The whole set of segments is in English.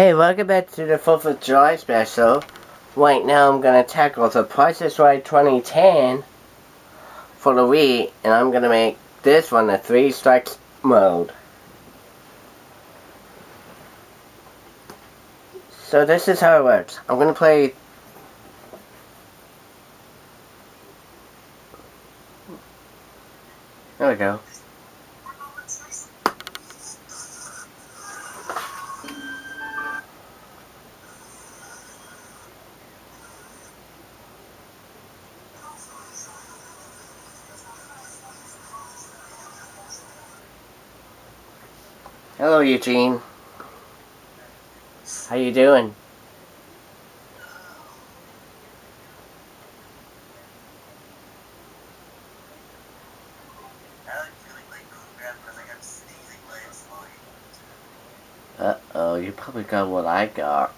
Hey, welcome back to the 4th of July special. Right now I'm going to tackle The Price Is Right 2010 for the Wii, and I'm going to make this one a 3-strike mode. So this is how it works. I'm going to play there we go. Hello, Eugene. How you doing? Uh-oh, you probably got what I got.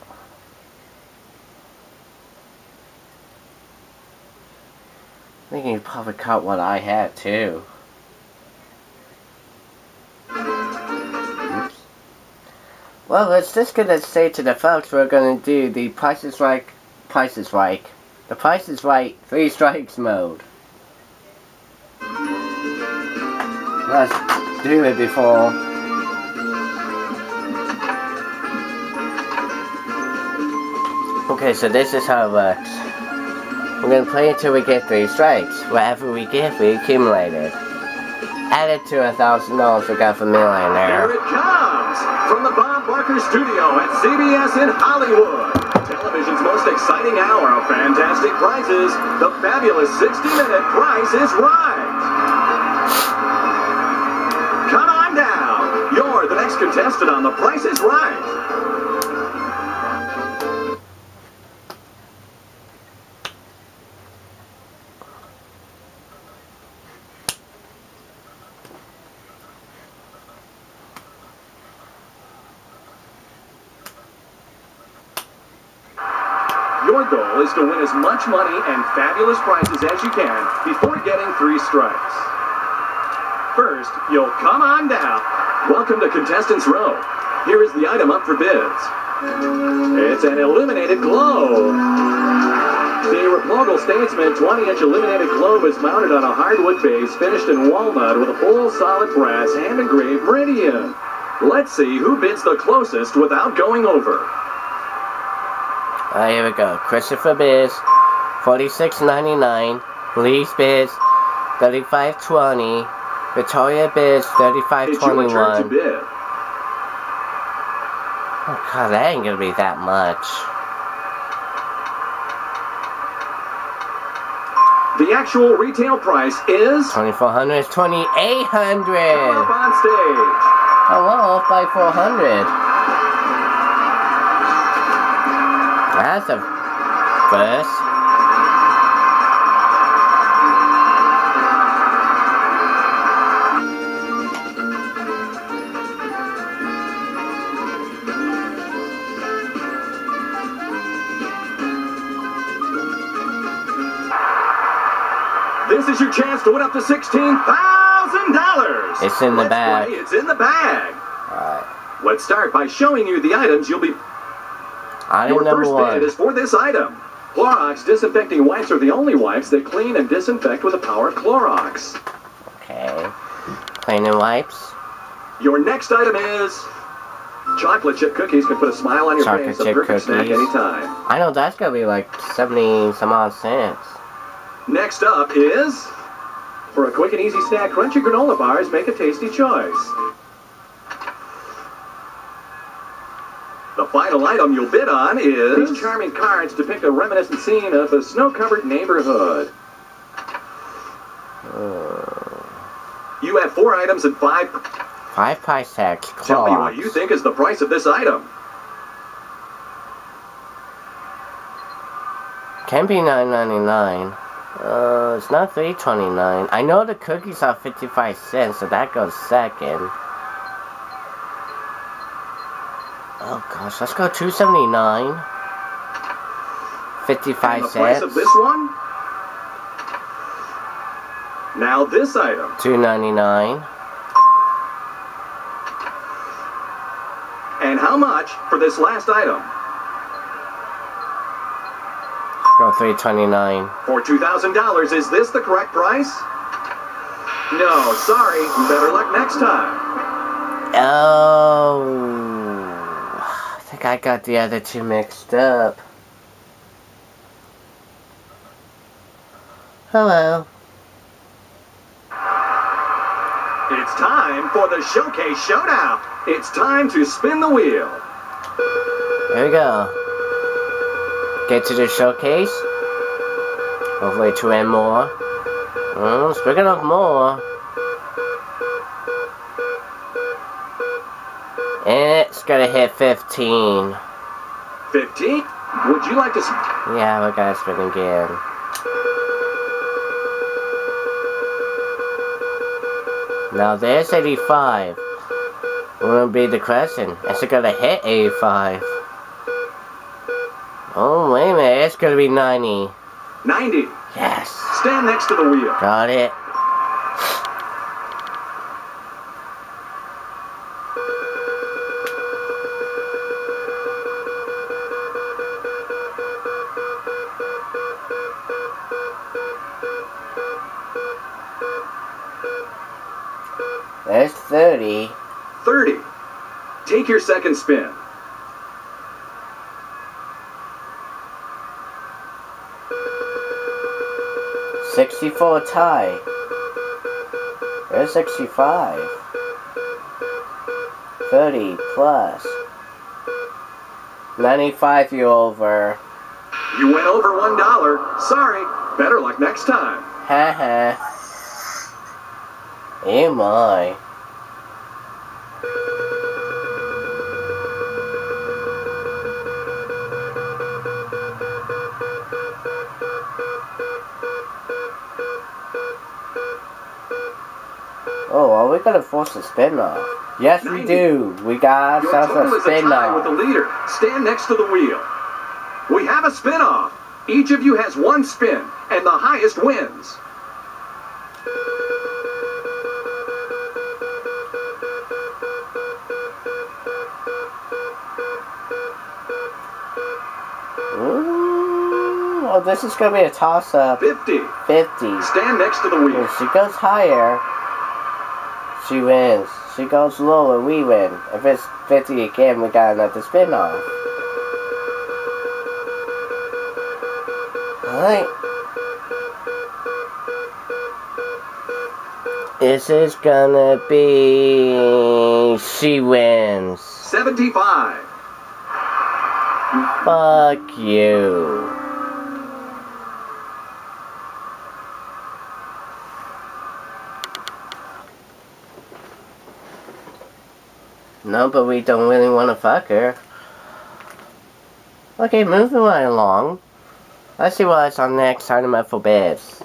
I think you probably caught what I had, too. Well, it's just gonna say to the folks we're gonna do the Price is Right 3-strikes mode. Let's do it before. Okay, so this is how it works. We're gonna play until we get 3 strikes. Whatever we get, we accumulate it. Add it to $1,000 we got from Millionaire. Here it comes from the Bob Barker studio at CBS in Hollywood. Television's most exciting hour of fantastic prizes. The fabulous 60-minute Price Is Right. Come on down. You're the next contestant on The Price Is Right. Your goal is to win as much money and fabulous prizes as you can before getting 3 strikes. First, you'll come on down. Welcome to Contestants Row. Here is the item up for bids. It's an illuminated globe. The Replogle Statesman 20-inch illuminated globe is mounted on a hardwood base finished in walnut with a full solid brass hand-engraved meridian. Let's see who bids the closest without going over. Alright, here we go. Christopher bids $46.99, Lee's bids $35.20, Victoria bids $35.21. Oh god, that ain't gonna be that much. The actual retail price is $2,400 is $2,800. Up on stage. Oh well, off by $400. That's a first. This is your chance to win up to $16,000. It's in the bag. It's in the bag. All right. Let's start by showing you the items you'll be. Your first bid is for this item. Clorox disinfecting wipes are the only wipes that clean and disinfect with the power of Clorox. Okay. Cleaning wipes. Your next item is chocolate chip cookies can put a smile on your face. A perfect snack anytime. I know that's gonna be like 70-some odd cents. Next up is for a quick and easy snack, crunchy granola bars make a tasty choice. The final item you'll bid on is these charming cards depict a reminiscent scene of a snow-covered neighborhood. You have 4 items and five price tags. Tell me what you think is the price of this item. Can be $9.99. It's not $3.29. I know the cookies are 55 cents, so that goes second. Oh gosh, let's go $2.79. 55 cents. And the price of this one? Now this item. $2.99. And how much for this last item? $3.29. For $2,000, is this the correct price? No, sorry. Better luck next time. Oh, I think I got the other two mixed up. Hello. It's time for the Showcase Showdown. It's time to spin the wheel. There we go. Get to the showcase. Hopefully 2 and more. Oh, speaking of more. And it's gonna hit 15. 15? Would you like to... Yeah, we're gonna spin again. Now there's 85. Will be the question. Is it gonna hit 85? Oh, wait a minute. It's gonna be 90. 90? Yes. Stand next to the wheel. Got it. There's 30. 30. Take your second spin. $64 tie. There's 65. 30 plus. 95 you over. You went over $1. Sorry. Better luck next time. Haha. Am I? Oh, are we gonna force a spin-off? Yes, 90. We do. We got ourselves a spin-off. With the leader, stand next to the wheel. We have a spin-off. Each of you has one spin, and the highest wins. Oh, this is going to be a toss-up. 50. 50. Stand next to the wheel. If she goes higher, she wins. She goes lower, we win. If it's 50 again, we got another spin-off. Alright. This is going to be... She wins. 75. Fuck you. No, but we don't really want to fuck her. Okay, moving right along. Let's see what's on next item up for bids.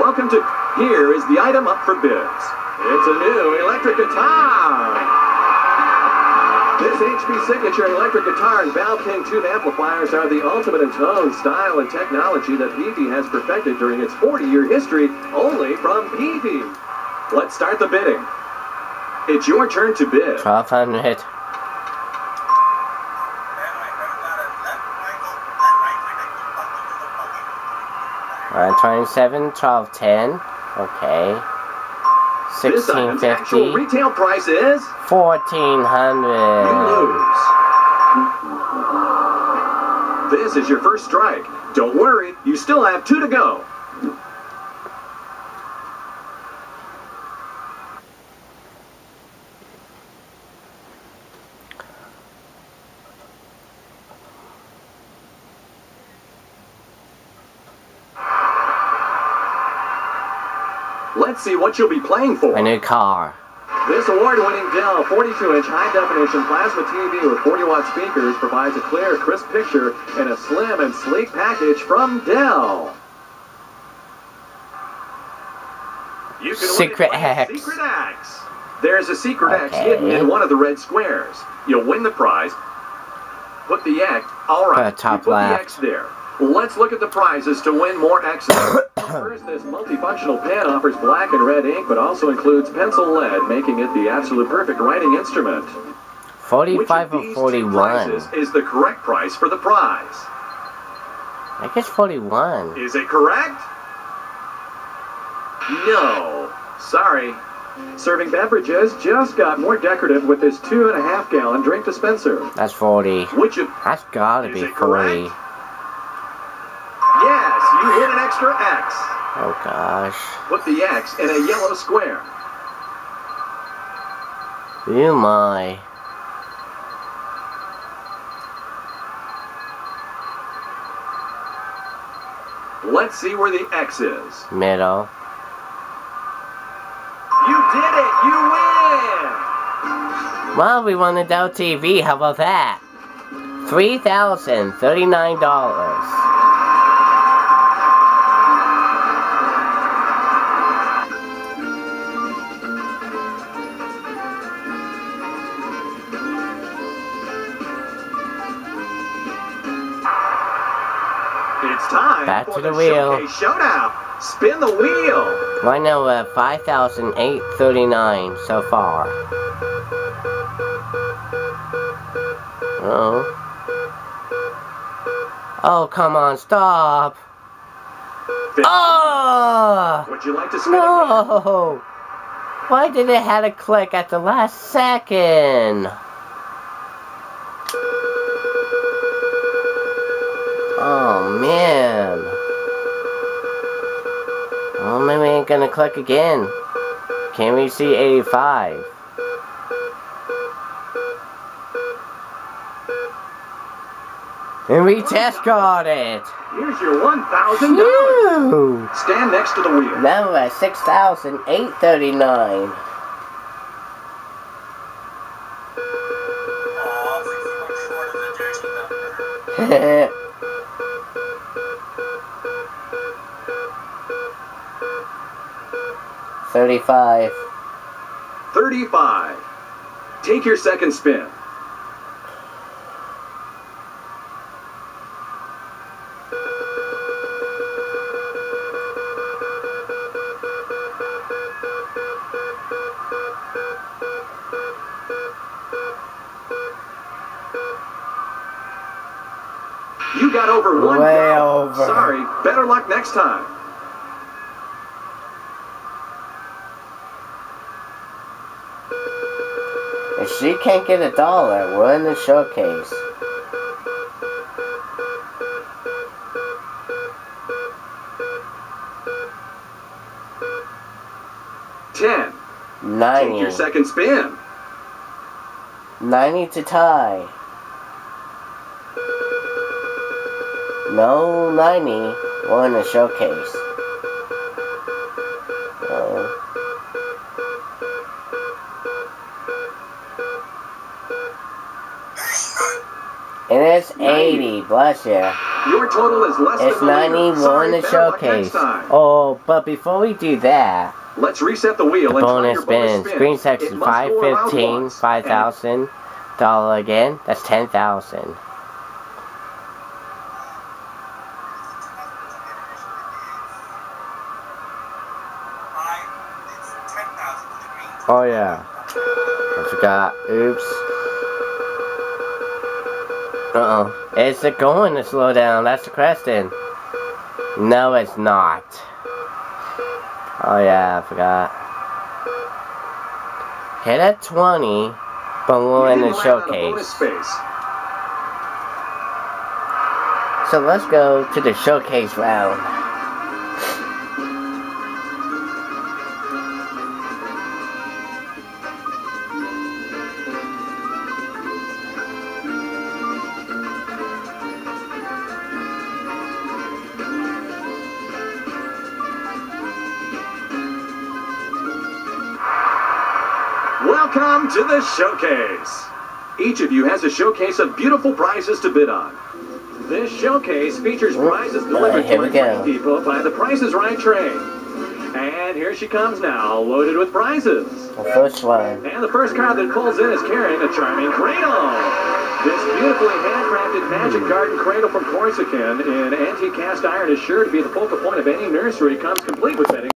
Welcome to... Here is the item up for bids. It's a new electric guitar! This HP signature electric guitar and Valking tube amplifiers are the ultimate in tone, style, and technology that Peavey has perfected during its 40-year history, only from Peavey. Let's start the bidding. It's your turn to bid. 1200. Alright, 27, 1210. Okay. 1650. This actual retail price is $1,400. You lose. This is your first strike. Don't worry, you still have 2 to go. Let's see what you'll be playing for. A new car. This award-winning Dell 42-inch high-definition plasma TV with 40-watt speakers provides a clear, crisp picture in a slim and sleek package from Dell. You can Secret Axe. There's a secret axe hidden in one of the red squares. You'll win the prize. Put the axe. All right. Put the axe there. Let's look at the prizes to win more axes. First, this multifunctional pen offers black and red ink, but also includes pencil lead, making it the absolute perfect writing instrument. 45 or 41 is the correct price for the prize. I guess 41. Is it correct? No. Sorry. Serving beverages just got more decorative with this 2.5 gallon drink dispenser. That's 40. That's gotta be 40. Correct? Yes, you hit an extra X. Oh gosh. Put the X in a yellow square. Oh my. Let's see where the X is. Middle. You did it! You win! Well, we won a Dell TV. How about that? $3,039. It's time back for to the wheel. Showdown. Spin the wheel. Right now we're at 5,839 so far. Uh-oh. Oh, come on, stop. 50. Oh! Would you like to spin no! It? Why did it have to click at the last second? Oh man. Well, maybe I ain't gonna click again. Can we see 85? And we test got it! Here's your $1,000! Stand next to the wheel. Now we're at 6,839. Heh. $35. Take your second spin. You got over one. Way over. Sorry, better luck next time. If she can't get $1, we're in the showcase. $10. 90. Take your second spin. 90 to tie. No 90, we're in the showcase. And it's 80, bless you. Your total is less than 91. Sorry, in the showcase. Oh, but before we do that, let's reset the wheel. The bonus spin. Screen section 515, $5,000 again. That's 10,000. Oh yeah, I forgot. Oops. Uh-oh. Is it going to slow down? That's the question. No, it's not. Oh, yeah, I forgot. Hit at 20, but we're in the showcase. So let's go to the showcase round. Welcome to the showcase. Each of you has a showcase of beautiful prizes to bid on. This showcase features prizes delivered to people by the Price Is Right train. And here she comes now, loaded with prizes. The first one. And the first car that pulls in is carrying a charming cradle. This beautifully handcrafted magic garden cradle from Corsican in antique cast iron is sure to be the focal point of any nursery. Comes complete with bedding.